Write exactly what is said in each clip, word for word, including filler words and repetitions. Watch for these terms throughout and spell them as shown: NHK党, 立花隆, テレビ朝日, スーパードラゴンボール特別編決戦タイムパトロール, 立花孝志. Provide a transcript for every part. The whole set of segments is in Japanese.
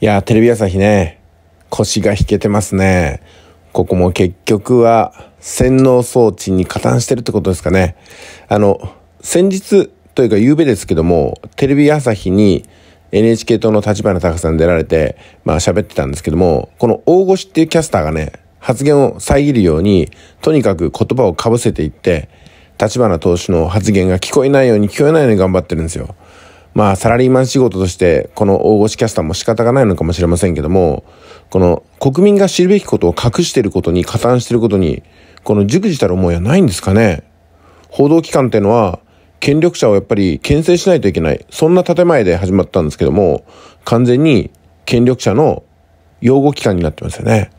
いやー、テレビ朝日ね、腰が引けてますね。ここも結局は洗脳装置に加担してるってことですかね。あの、先日というか夕べですけども、テレビ朝日に エヌエイチケー 党の立花隆さん出られて、まあ喋ってたんですけども、この大越っていうキャスターがね、発言を遮るように、とにかく言葉をかぶせていって、立花党首の発言が聞こえないように聞こえないように頑張ってるんですよ。まあサラリーマン仕事としてこの大越キャスターも仕方がないのかもしれませんけども、この国民が知るべきことを隠していることに加担していることに、この熟知たる思いはないんですかね。報道機関っていうのは権力者をやっぱり牽制しないといけない、そんな建前で始まったんですけども、完全に権力者の擁護機関になってますよね。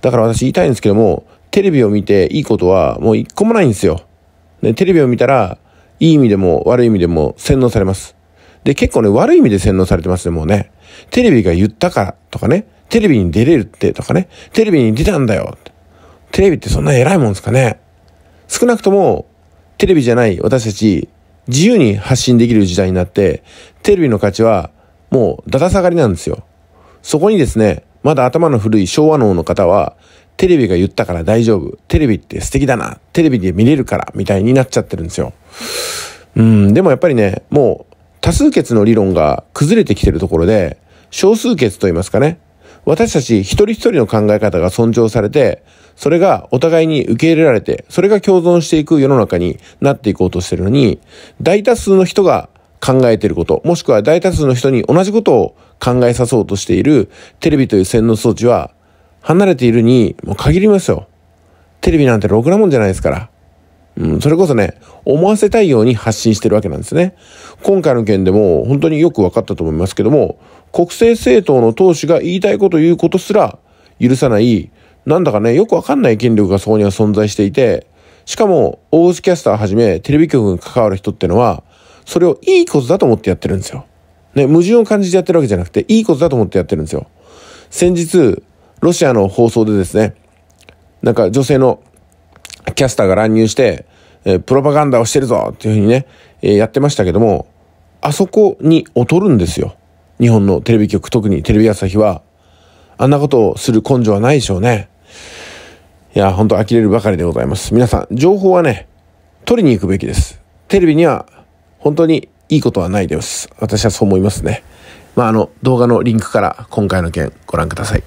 だから私言いたいんですけども、テレビを見ていいことはもう一個もないんですよ。で、テレビを見たらいい意味でも悪い意味でも洗脳されます。で、結構ね、悪い意味で洗脳されてますね、もうね。テレビが言ったからとかね、テレビに出れるってとかね、テレビに出たんだよ。テレビってそんな偉いもんですかね。少なくとも、テレビじゃない私たち、自由に発信できる時代になって、テレビの価値はもうだだ下がりなんですよ。そこにですね、まだ頭の古い昭和脳の方は、テレビが言ったから大丈夫。テレビって素敵だな。テレビで見れるから、みたいになっちゃってるんですよ。うん、でもやっぱりね、もう、多数決の理論が崩れてきてるところで、少数決と言いますかね。私たち一人一人の考え方が尊重されて、それがお互いに受け入れられて、それが共存していく世の中になっていこうとしてるのに、大多数の人が考えていること、もしくは大多数の人に同じことを考えさそうとしているテレビという洗脳装置は、離れているにもう限りますよ。テレビなんてろくなもんじゃないですから。うん、それこそね、思わせたいように発信してるわけなんですね。今回の件でも本当によく分かったと思いますけども、国政政党の党首が言いたいこと言うことすら許さない、なんだかね、よく分かんない権力がそこには存在していて、しかも、大越キャスターはじめテレビ局に関わる人ってのは、それをいいことだと思ってやってるんですよ。ね、矛盾を感じてやってるわけじゃなくて、いいことだと思ってやってるんですよ。先日、ロシアの放送でですね、なんか女性のキャスターが乱入して、えー、プロパガンダをしてるぞっていうふうにね、えー、やってましたけども、あそこに劣るんですよ。日本のテレビ局、特にテレビ朝日は。あんなことをする根性はないでしょうね。いや、ほんと呆れるばかりでございます。皆さん、情報はね、取りに行くべきです。テレビには本当にいいことはないです。私はそう思いますね。まあ、あの、動画のリンクから今回の件ご覧ください。